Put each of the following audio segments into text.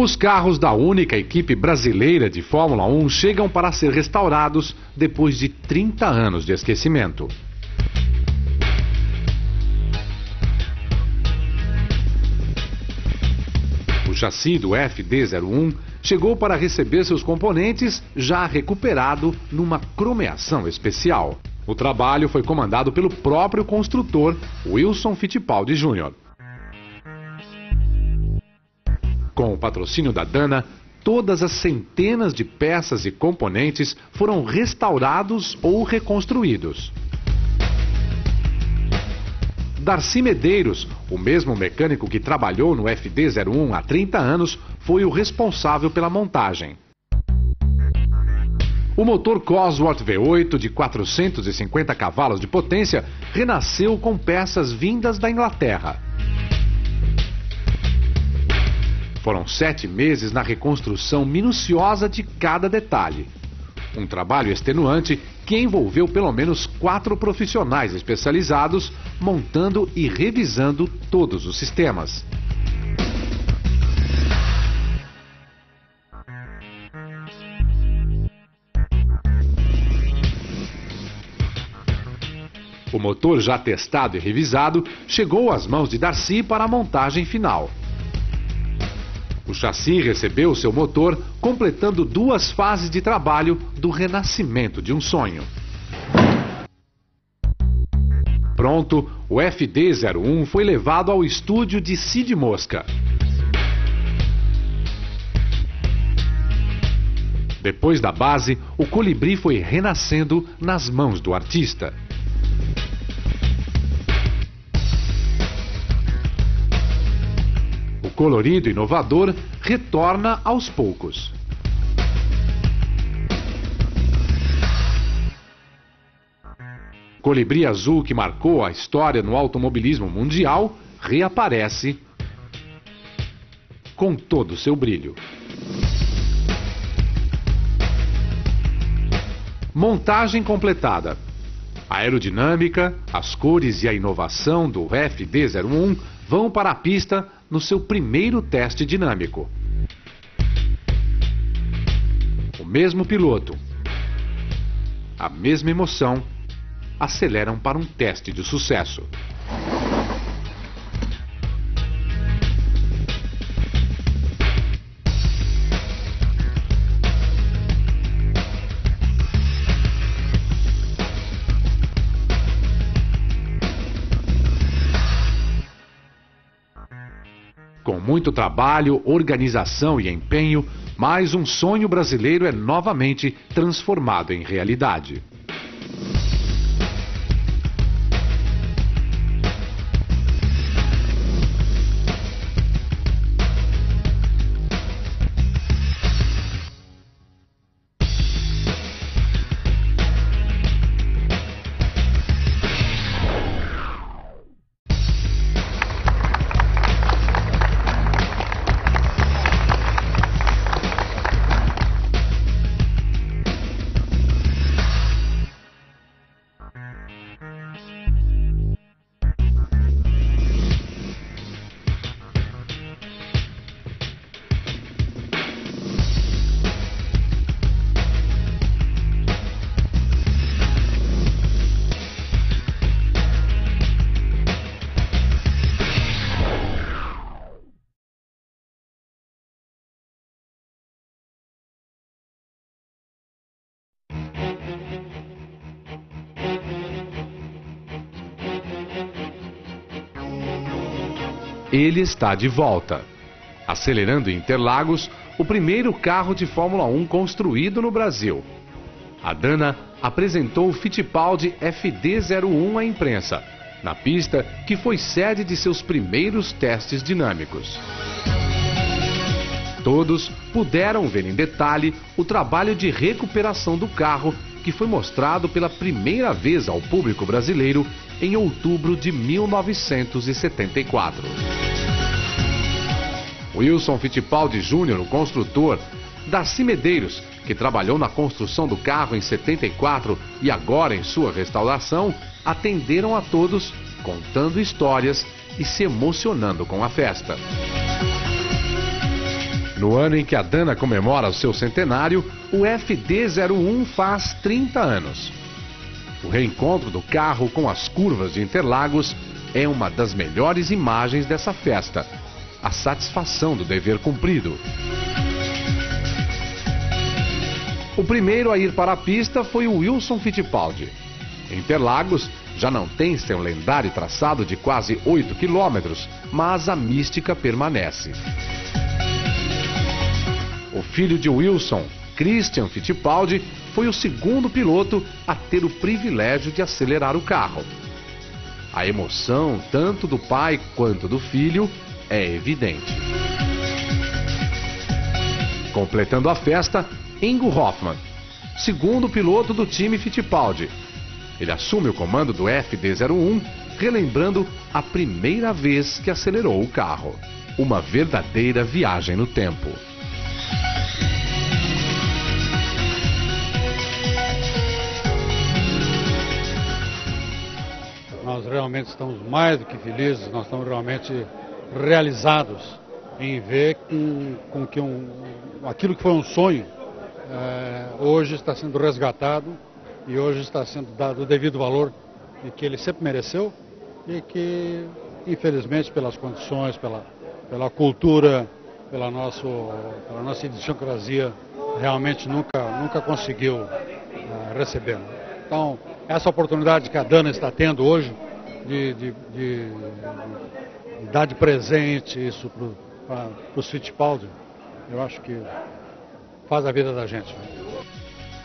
Os carros da única equipe brasileira de Fórmula 1 chegam para ser restaurados depois de 30 anos de esquecimento. O chassi do FD01 chegou para receber seus componentes já recuperado numa cromeação especial. O trabalho foi comandado pelo próprio construtor, Wilson Fittipaldi Júnior. Com o patrocínio da Dana, todas as centenas de peças e componentes foram restaurados ou reconstruídos. Darci Medeiros, o mesmo mecânico que trabalhou no FD01 há 30 anos, foi o responsável pela montagem. O motor Cosworth V8 de 450 cavalos de potência renasceu com peças vindas da Inglaterra. Foram 7 meses na reconstrução minuciosa de cada detalhe. Um trabalho extenuante que envolveu pelo menos 4 profissionais especializados montando e revisando todos os sistemas. O motor já testado e revisado chegou às mãos de Darci para a montagem final. O chassi recebeu seu motor, completando 2 fases de trabalho do renascimento de um sonho. Pronto, o FD01 foi levado ao estúdio de Cid Mosca. Depois da base, o colibri foi renascendo nas mãos do artista. Colorido e inovador, retorna aos poucos. Colibri azul que marcou a história no automobilismo mundial reaparece com todo o seu brilho. Montagem completada. A aerodinâmica, as cores e a inovação do FD01 vão para a pista no seu primeiro teste dinâmico. O mesmo piloto, a mesma emoção, aceleram para um teste de sucesso. Com muito trabalho, organização e empenho, mais um sonho brasileiro é novamente transformado em realidade. Ele está de volta, acelerando em Interlagos, o primeiro carro de Fórmula 1 construído no Brasil. A Dana apresentou o Fittipaldi FD01 à imprensa, na pista que foi sede de seus primeiros testes dinâmicos. Todos puderam ver em detalhe o trabalho de recuperação do carro que foi mostrado pela primeira vez ao público brasileiro em outubro de 1974. Wilson Fittipaldi Júnior, o construtor, Darci Medeiros, que trabalhou na construção do carro em 74 e agora em sua restauração, atenderam a todos, contando histórias e se emocionando com a festa. No ano em que a Dana comemora o seu centenário, o FD01 faz 30 anos. O reencontro do carro com as curvas de Interlagos é uma das melhores imagens dessa festa. A satisfação do dever cumprido. O primeiro a ir para a pista foi o Wilson Fittipaldi. Interlagos já não tem seu lendário traçado de quase 8 quilômetros, mas a mística permanece. O filho de Wilson, Christian Fittipaldi, foi o segundo piloto a ter o privilégio de acelerar o carro. A emoção, tanto do pai quanto do filho, é evidente. Completando a festa, Ingo Hoffmann, segundo piloto do time Fittipaldi. Ele assume o comando do FD01, relembrando a primeira vez que acelerou o carro. Uma verdadeira viagem no tempo. Nós realmente estamos mais do que felizes, nós estamos realmente realizados em ver aquilo que foi um sonho hoje está sendo resgatado e hoje está sendo dado o devido valor que ele sempre mereceu e que, infelizmente, pelas condições, pela cultura, pela nossa idiosincrasia, realmente nunca conseguiu receber. Então, essa oportunidade que a Dana está tendo hoje de dar de presente isso para o Fittipaldi, eu acho que faz a vida da gente.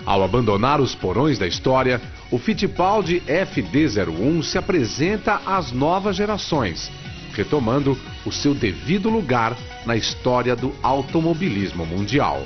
Ao abandonar os porões da história, o Fittipaldi FD01 se apresenta às novas gerações, retomando o seu devido lugar na história do automobilismo mundial.